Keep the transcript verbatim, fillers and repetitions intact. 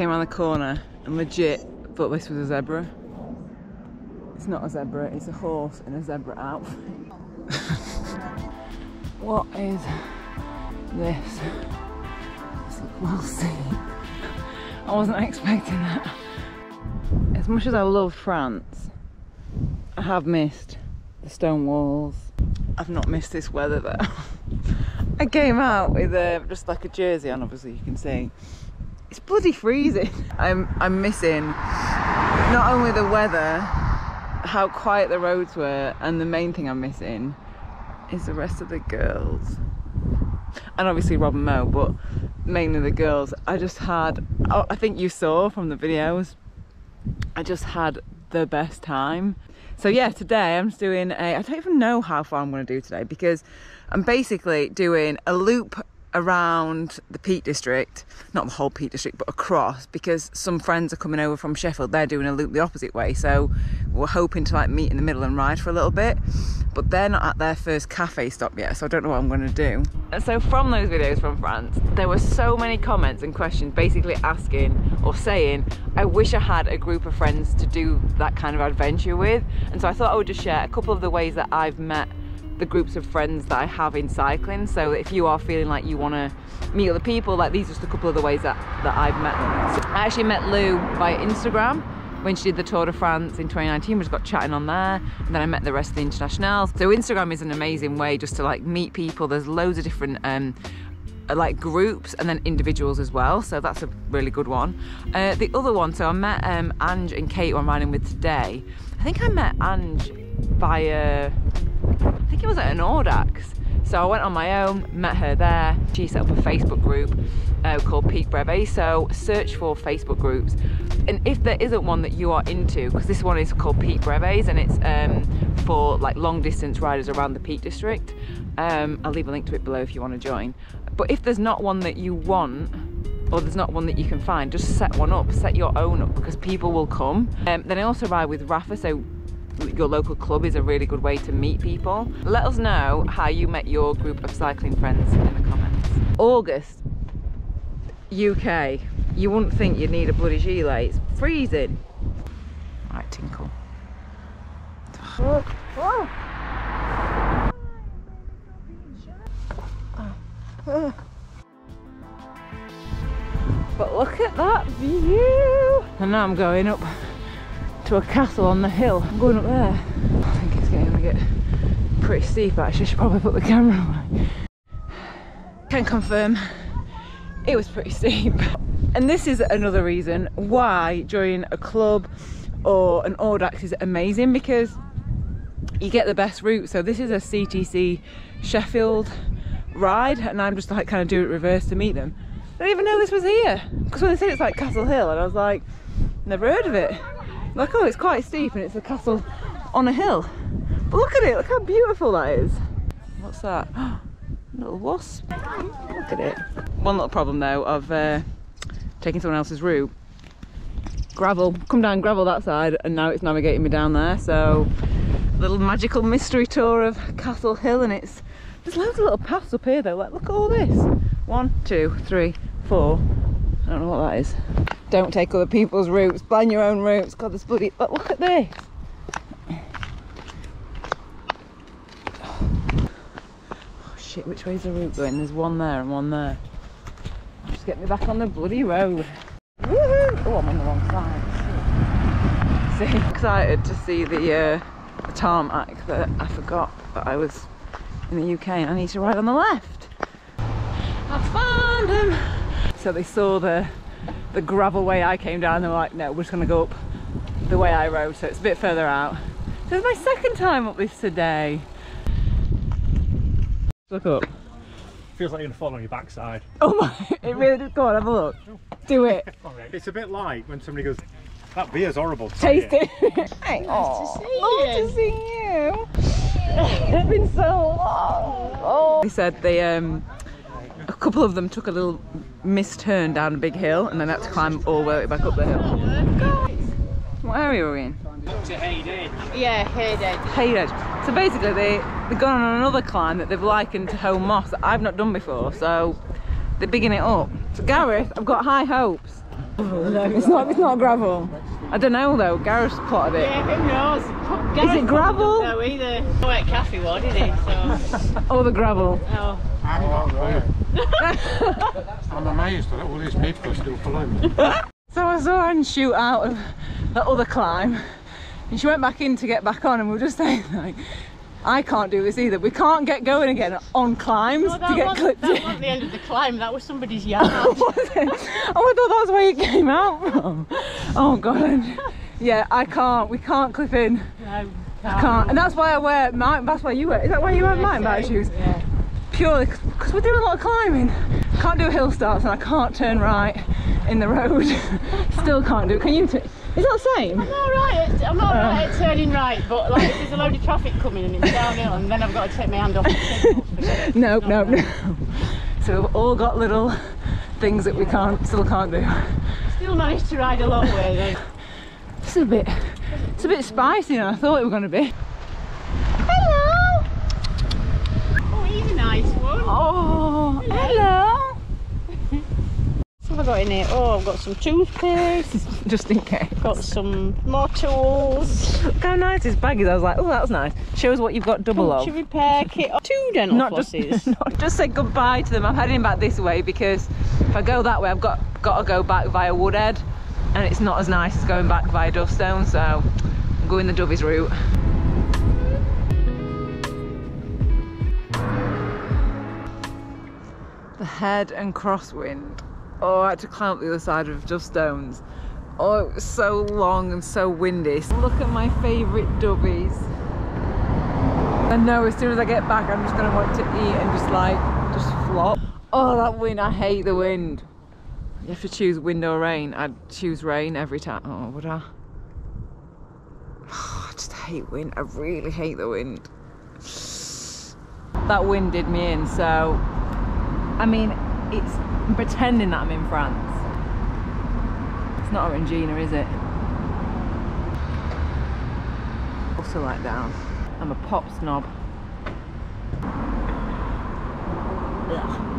came around the corner and legit thought this was a zebra. It's not a zebra, it's a horse in a zebra outfit. What is this? We'll see. I wasn't expecting that. As much as I love France, I have missed the stone walls. I've not missed this weather though. I came out with uh, just like a jersey on, obviously you can see. It's bloody freezing. I'm, I'm missing not only the weather, how quiet the roads were, and the main thing I'm missing is the rest of the girls. And obviously Rob and Mo, but mainly the girls. I just had, I think you saw from the videos, I just had the best time. So yeah, today I'm just doing a, I don't even know how far I'm going to do today, because I'm basically doing a loop around the Peak District, not the whole Peak District, but across, because some friends are coming over from Sheffield. They're doing a loop the opposite way, so we're hoping to like meet in the middle and ride for a little bit, but they're not at their first cafe stop yet, so I don't know what I'm going to do. And so from those videos from France, there were so many comments and questions basically asking or saying, I wish I had a group of friends to do that kind of adventure with. And so I thought I would just share a couple of the ways that I've met the groups of friends that I have in cycling, so if you are feeling like you want to meet other people, like these are just a couple of the ways that, that I've met them. So I actually met Lou via Instagram when she did the Tour de France in twenty nineteen. We just got chatting on there, and then I met the rest of the internationals. So Instagram is an amazing way just to like meet people. There's loads of different um, like groups and then individuals as well, so that's a really good one. Uh, the other one, so I met um, Ange and Kate who I'm riding with today. I think I met Ange via, I think it was at an Audax. So I went on my own, met her there. She set up a Facebook group uh, called Peak Brevez. So search for Facebook groups. And if there isn't one that you are into, because this one is called Peak Brevez and it's um, for like long distance riders around the Peak District. Um, I'll leave a link to it below if you want to join. But if there's not one that you want, or there's not one that you can find, just set one up, set your own up, because people will come. Um, then I also ride with Rafa, so your local club is a really good way to meet people. Let us know how you met your group of cycling friends in the comments. August, U K. You wouldn't think you'd need a bloody gilet. It's freezing. Right, tinkle. Whoa. Whoa. But look at that view. And now I'm going up to a castle on the hill. I'm going up there. I think it's going to get pretty steep actually. I should probably put the camera away. Can confirm it was pretty steep. And this is another reason why joining a club or an Audax is amazing, because you get the best route. So this is a C T C Sheffield ride, and I'm just like kind of doing it reverse to meet them. I didn't even know this was here, because when they said it's like Castle Hill, and I was like, never heard of it. Like, oh, it's quite steep and it's a castle on a hill. But look at it, look how beautiful that is. What's that? Little wasp. Look at it. One little problem though of uh, taking someone else's route. Gravel, come down gravel that side, and now it's navigating me down there. So, little magical mystery tour of Castle Hill, and it's, there's loads of little paths up here though. Like, look at all this. One, two, three, four. I don't know what that is. Don't take other people's routes, plan your own routes. God, this bloody, look, look at this. Oh shit, which way's the route going? There's one there and one there. Just get me back on the bloody road. Woohoo! Oh, I'm on the wrong side. See, I'm excited to see the, uh, the tarmac that I forgot that I was in the U K, and I need to ride on the left. I found them. So they saw the the gravel way I came down, they were like, no, we're just gonna go up the way I rode, so it's a bit further out. So it's my second time up this today. Look up. Feels like you're gonna fall on your backside. Oh my, it really did. Go on, have a look. Do it. It's a bit like when somebody goes, that beer's horrible. Taste it. Hey, nice oh, to see you. Oh, to see you. It's been so long. Oh. They said they, um, a couple of them took a little misturn down a big hill, and then had to climb all the way back up the hill. What area are we in? To Hayden. Yeah, Hayden. Hayden. So basically they, they've gone on another climb that they've likened to Home Moss that I've not done before, so they're bigging it up. So Gareth, I've got high hopes. gravel though. It's not, it's not gravel. I don't know though, Gareth's plotted it. Yeah, who knows? Gareth is it gravel? No, either. No wet Kathy was, did he? So. All the gravel. Oh. I'm not there. I'm amazed that all these people are still following me. So I saw Anne shoot out of that other climb and she went back in to get back on, and we were just saying like, I can't do this either. We can't get going again on climbs no, to get clipped in. That wasn't the end of the climb, that was somebody's yard. Oh, was it? Oh, I thought that was where you came out from. Oh God. Yeah, I can't, we can't clip in. No, can't. I can't. And that's why I wear mine, that's why you wear, is that why you wear mine bike shoes? Yeah. Purely, because we're doing a lot of climbing. Can't do hill starts and I can't turn right in the road. Still can't do it. Can you t Is that the same? I'm alright, I'm alright at turning right, but like if there's a load of traffic coming and it's downhill and then I've got to take my hand off the signal. Nope, nope, no. So we've all got little things that we can't, still can't do. Still managed to ride a long way though. It's a bit, it's a bit spicier than I thought it was going to be. Hello! Oh, he's a nice one. Oh, hello! hello. What have I got in here? Oh, I've got some toothpaste. Just in case. Got some more tools. Look how nice his bag is. I was like, oh, that's nice. Shows what you've got double of. Repair kit. Two dental not flosses. Just, not just say goodbye to them. I'm heading back this way because if I go that way, I've got, got to go back via Woodhead and it's not as nice as going back via Dovestone, so I'm going the Dovies route. The head and crosswind. Oh, I had to climb up the other side of Dovestones. Oh, it was so long and so windy. Look at my favourite Dovies. I know as soon as I get back, I'm just gonna want to eat and just like, just flop. Oh, that wind, I hate the wind. You have to choose wind or rain. I'd choose rain every time. Oh, would I? Oh, I just hate wind. I really hate the wind. That wind did me in, so, I mean, it's, I'm pretending that I'm in France. It's not Orangina, is it? Also like down. I'm a pop snob. Ugh.